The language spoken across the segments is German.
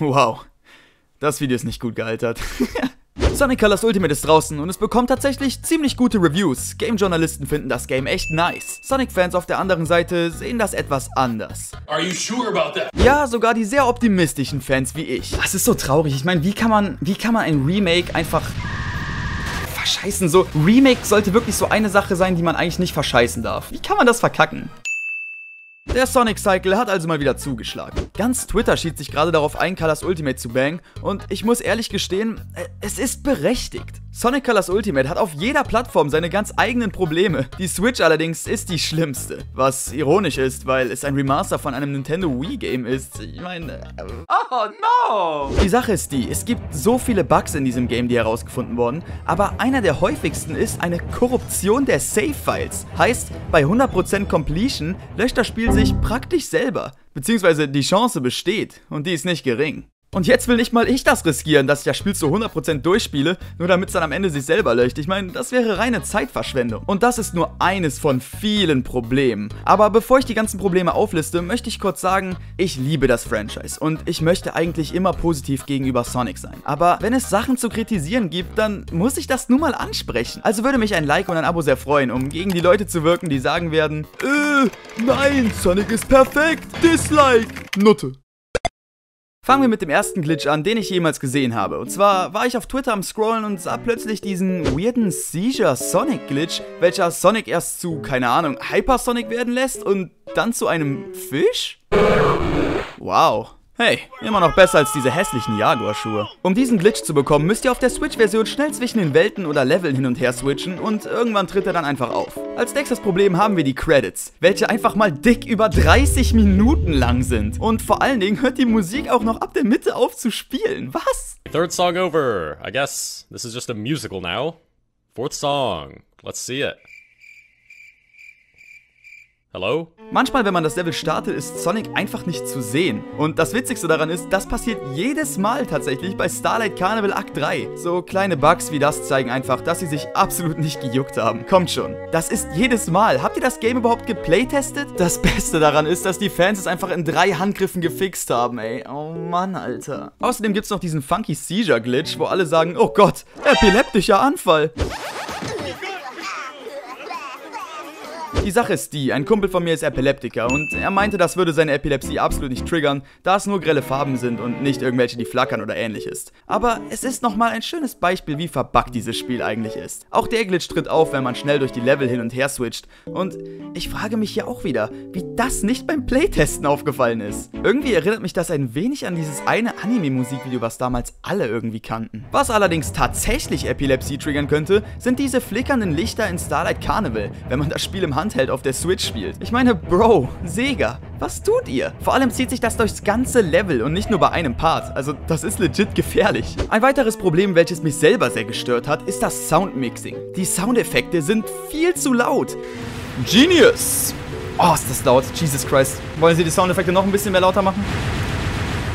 Wow, das Video ist nicht gut gealtert. Sonic Colors Ultimate ist draußen und es bekommt tatsächlich ziemlich gute Reviews. Game-Journalisten finden das Game echt nice. Sonic-Fans auf der anderen Seite sehen das etwas anders. Are you sure about that? Ja, sogar die sehr optimistischen Fans wie ich. Das ist so traurig. Ich meine, wie kann man ein Remake einfach verscheißen? So, Remake sollte wirklich so eine Sache sein, die man eigentlich nicht verscheißen darf. Wie kann man das verkacken? Der Sonic Cycle hat also mal wieder zugeschlagen. Ganz Twitter schied sich gerade darauf ein, Colors Ultimate zu bangen und ich muss ehrlich gestehen, es ist berechtigt. Sonic Colors Ultimate hat auf jeder Plattform seine ganz eigenen Probleme. Die Switch allerdings ist die schlimmste. Was ironisch ist, weil es ein Remaster von einem Nintendo Wii-Game ist. Ich meine... Oh no! Die Sache ist die, es gibt so viele Bugs in diesem Game, die herausgefunden wurden, aber einer der häufigsten ist eine Korruption der Save-Files. Heißt, bei 100% Completion löscht das Spiel sich praktisch selber. Beziehungsweise die Chance besteht und die ist nicht gering. Und jetzt will nicht mal ich das riskieren, dass ich das Spiel zu 100% durchspiele, nur damit es dann am Ende sich selber löscht. Ich meine, das wäre reine Zeitverschwendung. Und das ist nur eines von vielen Problemen. Aber bevor ich die ganzen Probleme aufliste, möchte ich kurz sagen, ich liebe das Franchise und ich möchte eigentlich immer positiv gegenüber Sonic sein. Aber wenn es Sachen zu kritisieren gibt, dann muss ich das nun mal ansprechen. Also würde mich ein Like und ein Abo sehr freuen, um gegen die Leute zu wirken, die sagen werden, nein, Sonic ist perfekt, Dislike, Nutte. Fangen wir mit dem ersten Glitch an, den ich jemals gesehen habe. Und zwar war ich auf Twitter am Scrollen und sah plötzlich diesen weirden Seizure-Sonic-Glitch, welcher Sonic erst zu, keine Ahnung, Hypersonic werden lässt und dann zu einem Fisch? Wow. Hey, immer noch besser als diese hässlichen Jaguar-Schuhe. Um diesen Glitch zu bekommen, müsst ihr auf der Switch-Version schnell zwischen den Welten oder Leveln hin und her switchen und irgendwann tritt er dann einfach auf. Als nächstes Problem haben wir die Credits, welche einfach mal dick über 30 Minuten lang sind. Und vor allen Dingen hört die Musik auch noch ab der Mitte auf zu spielen. Was? Third song over. I guess this is just a musical now. Fourth song. Let's see it. Hallo? Manchmal, wenn man das Level startet, ist Sonic einfach nicht zu sehen. Und das Witzigste daran ist, das passiert jedes Mal tatsächlich bei Starlight Carnival Akt 3. So kleine Bugs wie das zeigen einfach, dass sie sich absolut nicht gejuckt haben. Kommt schon. Das ist jedes Mal. Habt ihr das Game überhaupt geplaytestet? Das Beste daran ist, dass die Fans es einfach in 3 Handgriffen gefixt haben, ey. Oh Mann, Alter. Außerdem gibt's noch diesen funky Seizure Glitch, wo alle sagen, oh Gott, epileptischer Anfall. Die Sache ist die, ein Kumpel von mir ist Epileptiker und er meinte, das würde seine Epilepsie absolut nicht triggern, da es nur grelle Farben sind und nicht irgendwelche, die flackern oder ähnliches. Aber es ist nochmal ein schönes Beispiel, wie verbuggt dieses Spiel eigentlich ist. Auch der Glitch tritt auf, wenn man schnell durch die Level hin und her switcht. Und ich frage mich hier auch wieder, wie das nicht beim Playtesten aufgefallen ist. Irgendwie erinnert mich das ein wenig an dieses eine Anime-Musikvideo, was damals alle irgendwie kannten. Was allerdings tatsächlich Epilepsie triggern könnte, sind diese flickernden Lichter in Starlight Carnival, wenn man das Spiel im Handheld auf der Switch spielt. Ich meine, Bro, Sega, was tut ihr? Vor allem zieht sich das durchs ganze Level und nicht nur bei einem Part. Also, das ist legit gefährlich. Ein weiteres Problem, welches mich selber sehr gestört hat, ist das Soundmixing. Die Soundeffekte sind viel zu laut. Genius! Oh, ist das laut. Jesus Christ. Wollen Sie die Soundeffekte noch ein bisschen mehr lauter machen?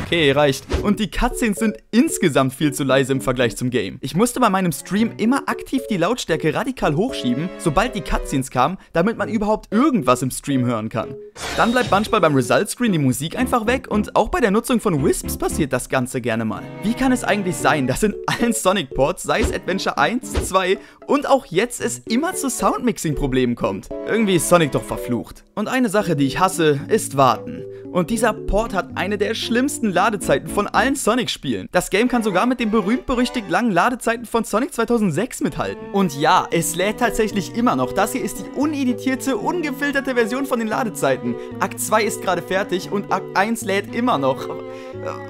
Okay, reicht. Und die Cutscenes sind insgesamt viel zu leise im Vergleich zum Game. Ich musste bei meinem Stream immer aktiv die Lautstärke radikal hochschieben, sobald die Cutscenes kamen, damit man überhaupt irgendwas im Stream hören kann. Dann bleibt manchmal beim Result-Screen die Musik einfach weg und auch bei der Nutzung von Wisps passiert das Ganze gerne mal. Wie kann es eigentlich sein, dass in allen Sonic-Ports, sei es Adventure 1, 2 und auch jetzt es immer zu Soundmixing-Problemen kommt? Irgendwie ist Sonic doch verflucht. Und eine Sache, die ich hasse, ist Warten. Und dieser Port hat eine der schlimmsten Ladezeiten von allen Sonic-Spielen. Das Game kann sogar mit den berühmt-berüchtigt langen Ladezeiten von Sonic 2006 mithalten. Und ja, es lädt tatsächlich immer noch. Das hier ist die uneditierte, ungefilterte Version von den Ladezeiten. Akt 2 ist gerade fertig und Akt 1 lädt immer noch.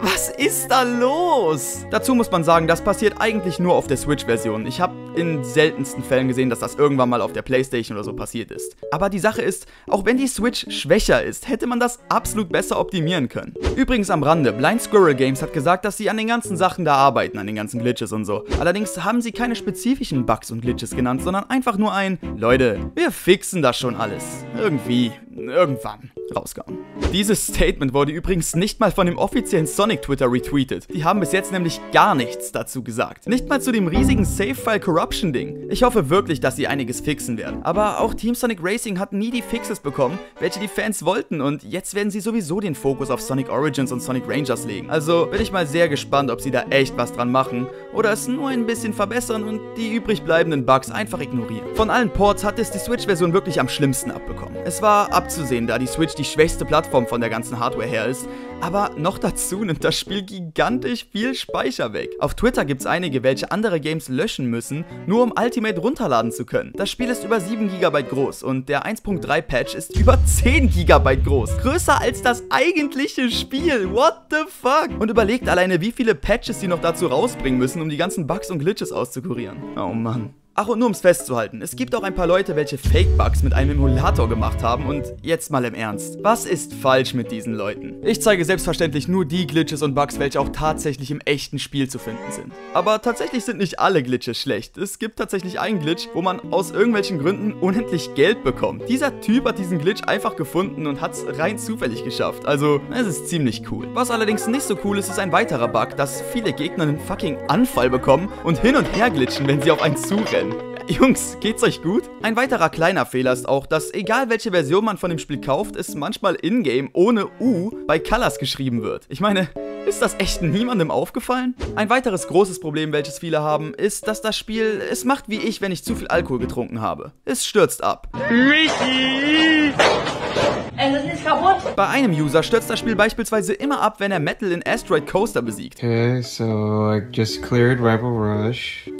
Was ist da los? Dazu muss man sagen, das passiert eigentlich nur auf der Switch-Version. Ich habe in seltensten Fällen gesehen, dass das irgendwann mal auf der Playstation oder so passiert ist. Aber die Sache ist, auch wenn die Switch schwächer ist, hätte man das absolut besser optimieren können. Übrigens am Rande, Blind Squirrel Games hat gesagt, dass sie an den ganzen Sachen da arbeiten, an den ganzen Glitches und so. Allerdings haben sie keine spezifischen Bugs und Glitches genannt, sondern einfach nur ein, Leute, wir fixen das schon alles. Irgendwie, irgendwann rausgehauen. Dieses Statement wurde übrigens nicht mal von dem offiziellen Sonic-Twitter retweetet. Die haben bis jetzt nämlich gar nichts dazu gesagt. Nicht mal zu dem riesigen Save-File-Corruption-Ding. Ich hoffe wirklich, dass sie einiges fixen werden. Aber auch Team Sonic Racing hat nie die Fixes bekommen, welche die Fans wollten, und jetzt werden sie sowieso den Fokus auf Sonic Origins und Sonic Rangers legen. Also bin ich mal sehr gespannt, ob sie da echt was dran machen oder es nur ein bisschen verbessern und die übrig bleibenden Bugs einfach ignorieren. Von allen Ports hat es die Switch-Version wirklich am schlimmsten abbekommen. Es war abzusehen, da die Switch die schwächste Plattform von der ganzen Hardware her ist, aber noch dazu nimmt das Spiel gigantisch viel Speicher weg. Auf Twitter gibt's einige, welche andere Games löschen müssen, nur um Ultimate runterladen zu können. Das Spiel ist über 7 GB groß und der 1.3 Patch ist über 10 GB groß. Größer als das eigentliche Spiel. What the fuck? Und überlegt alleine, wie viele Patches sie noch dazu rausbringen müssen, um die ganzen Bugs und Glitches auszukurieren. Oh Mann. Ach, und nur um's festzuhalten, es gibt auch ein paar Leute, welche Fake-Bugs mit einem Emulator gemacht haben, und jetzt mal im Ernst. Was ist falsch mit diesen Leuten? Ich zeige selbstverständlich nur die Glitches und Bugs, welche auch tatsächlich im echten Spiel zu finden sind. Aber tatsächlich sind nicht alle Glitches schlecht. Es gibt tatsächlich einen Glitch, wo man aus irgendwelchen Gründen unendlich Geld bekommt. Dieser Typ hat diesen Glitch einfach gefunden und hat's rein zufällig geschafft. Also, es ist ziemlich cool. Was allerdings nicht so cool ist, ist ein weiterer Bug, dass viele Gegner einen fucking Anfall bekommen und hin und her glitschen, wenn sie auf einen zurennen. Jungs, geht's euch gut? Ein weiterer kleiner Fehler ist auch, dass egal welche Version man von dem Spiel kauft, es manchmal in-game ohne U bei Colors geschrieben wird. Ich meine, ist das echt niemandem aufgefallen? Ein weiteres großes Problem, welches viele haben, ist, dass das Spiel es macht wie ich, wenn ich zu viel Alkohol getrunken habe. Es stürzt ab. Michi! Das ist kaputt. Bei einem User stürzt das Spiel beispielsweise immer ab, wenn er Metal in Asteroid Coaster besiegt. Okay, so I just cleared Rival Rush.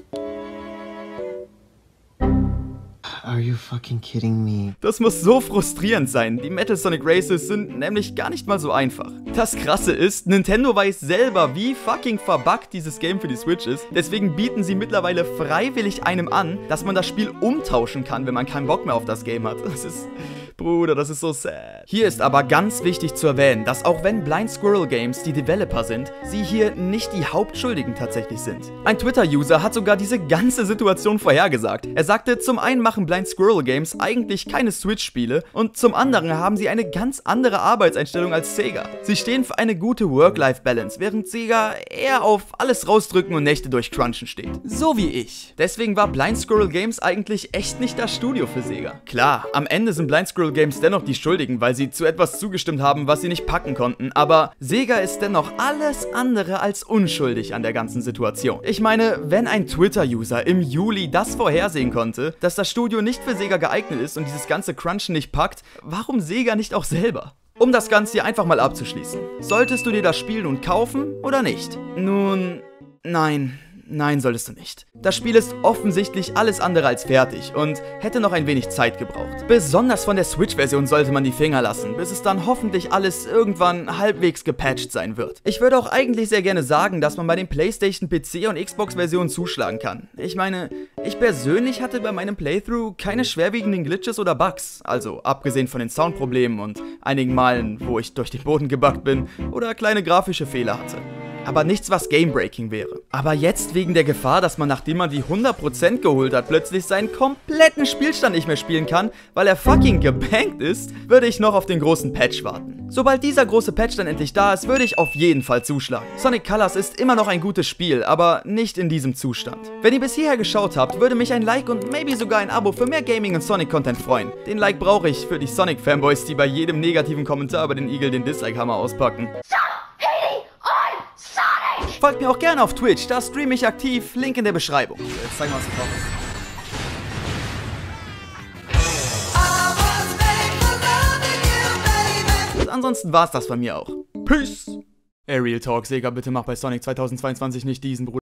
Are you fucking kidding me? Das muss so frustrierend sein. Die Metal Sonic Races sind nämlich gar nicht mal so einfach. Das Krasse ist, Nintendo weiß selber, wie fucking verbuggt dieses Game für die Switch ist. Deswegen bieten sie mittlerweile freiwillig einem an, dass man das Spiel umtauschen kann, wenn man keinen Bock mehr auf das Game hat. Das ist... Bruder, das ist so sad. Hier ist aber ganz wichtig zu erwähnen, dass auch wenn Blind Squirrel Games die Developer sind, sie hier nicht die Hauptschuldigen tatsächlich sind. Ein Twitter-User hat sogar diese ganze Situation vorhergesagt. Er sagte, zum einen machen Blind Squirrel Games eigentlich keine Switch-Spiele und zum anderen haben sie eine ganz andere Arbeitseinstellung als Sega. Sie stehen für eine gute Work-Life-Balance, während Sega eher auf alles rausdrücken und Nächte durchcrunchen steht. So wie ich. Deswegen war Blind Squirrel Games eigentlich echt nicht das Studio für Sega. Klar, am Ende sind Blind Squirrel Games dennoch die Schuldigen, weil sie zu etwas zugestimmt haben, was sie nicht packen konnten, aber Sega ist dennoch alles andere als unschuldig an der ganzen Situation. Ich meine, wenn ein Twitter-User im Juli das vorhersehen konnte, dass das Studio nicht für Sega geeignet ist und dieses ganze Crunchen nicht packt, warum Sega nicht auch selber? Um das Ganze hier einfach mal abzuschließen. Solltest du dir das Spiel nun kaufen oder nicht? Nun, nein. Nein, solltest du nicht. Das Spiel ist offensichtlich alles andere als fertig und hätte noch ein wenig Zeit gebraucht. Besonders von der Switch-Version sollte man die Finger lassen, bis es dann hoffentlich alles irgendwann halbwegs gepatcht sein wird. Ich würde auch eigentlich sehr gerne sagen, dass man bei den PlayStation, PC und Xbox-Versionen zuschlagen kann. Ich meine, ich persönlich hatte bei meinem Playthrough keine schwerwiegenden Glitches oder Bugs. Also, abgesehen von den Soundproblemen und einigen Malen, wo ich durch den Boden gebuggt bin oder kleine grafische Fehler hatte. Aber nichts, was Game-Breaking wäre. Aber jetzt wegen der Gefahr, dass man, nachdem man die 100% geholt hat, plötzlich seinen kompletten Spielstand nicht mehr spielen kann, weil er fucking gebankt ist, würde ich noch auf den großen Patch warten. Sobald dieser große Patch dann endlich da ist, würde ich auf jeden Fall zuschlagen. Sonic Colors ist immer noch ein gutes Spiel, aber nicht in diesem Zustand. Wenn ihr bis hierher geschaut habt, würde mich ein Like und maybe sogar ein Abo für mehr Gaming und Sonic-Content freuen. Den Like brauche ich für die Sonic-Fanboys, die bei jedem negativen Kommentar über den Igel den Dislike-Hammer auspacken. Folgt mir auch gerne auf Twitch, da streame ich aktiv, Link in der Beschreibung. Jetzt zeigen wir uns die Ansonsten war's das von mir auch. Peace! Real Talk, Sega, bitte mach bei Sonic 2022 nicht diesen Bruder.